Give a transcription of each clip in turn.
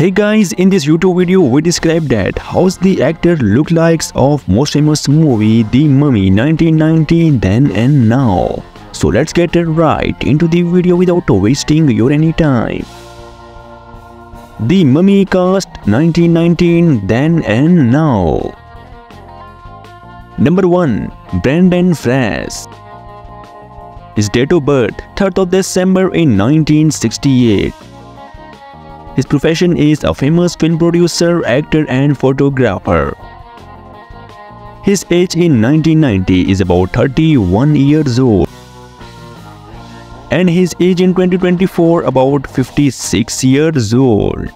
Hey guys, in this YouTube video we describe that how's the actor lookalikes of most famous movie The Mummy 1990 then and now. So let's get right into the video without wasting your any time. The Mummy cast 1919 then and now. Number 1. Brendan Fraser. His date of birth 3rd of December in 1968. His profession is a famous film producer, actor and photographer. His age in 1990 is about 31 years old. And his age in 2024 about 56 years old.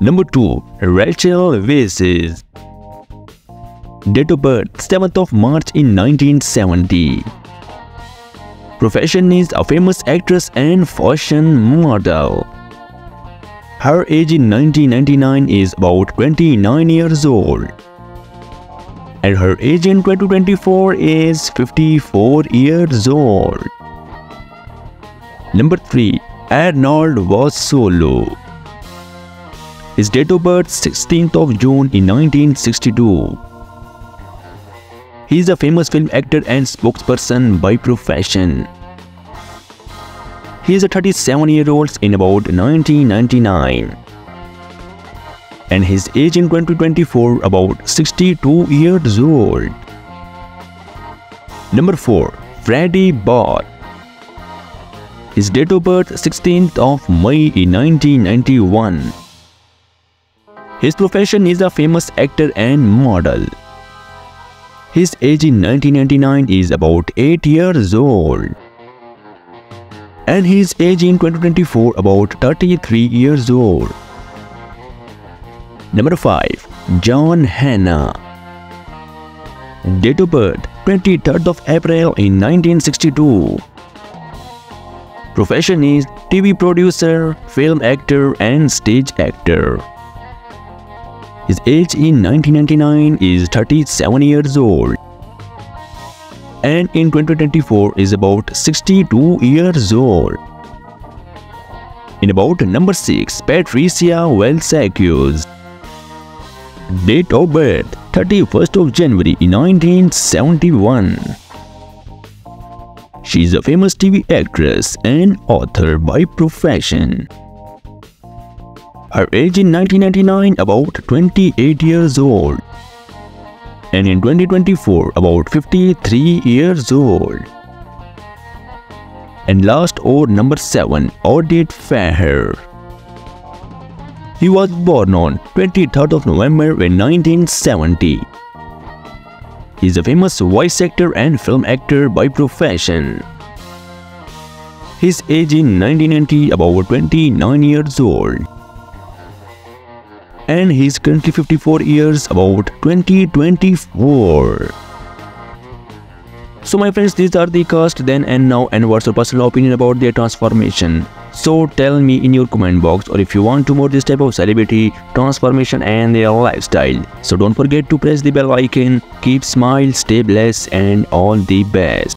Number 2. Rachel Weisz. Date of birth 7th of March in 1970. Profession is a famous actress and fashion model. Her age in 1999 is about 29 years old. And her age in 2024 is 54 years old. Number 3. Arnold Vosloo. His date of birth 16th of June in 1962. He is a famous film actor and spokesperson by profession. He is a 37-year-old in about 1999. And his age in 2024 about 62 years old. Number 4. Freddie Boath. His date of birth 16th of May in 1991. His profession is a famous actor and model. His age in 1999 is about 8 years old. And his age in 2024 about 33 years old. Number 5. John Hannah. Date of birth 23rd of April in 1962. Profession is TV producer, film actor and stage actor. His age in 1999 is 37 years old. And in 2024 is about 62 years old. In about number 6, Patricia Velasquez. Date of birth 31st of January in 1971. She is a famous TV actress and author by profession. Her age in 1999 about 28 years old. And in 2024 about 53 years old. And last or number 7, Oded Fehr. He was born on 23rd of November in 1970. He is a famous voice actor and film actor by profession. His age in 1990 about 29 years old. And he is currently 54 years about 2024. So my friends, these are the cast then and now, and what's your personal opinion about their transformation? So tell me in your comment box, or if you want to more this type of celebrity transformation and their lifestyle. So don't forget to press the bell icon. Keep smile, stay blessed and all the best.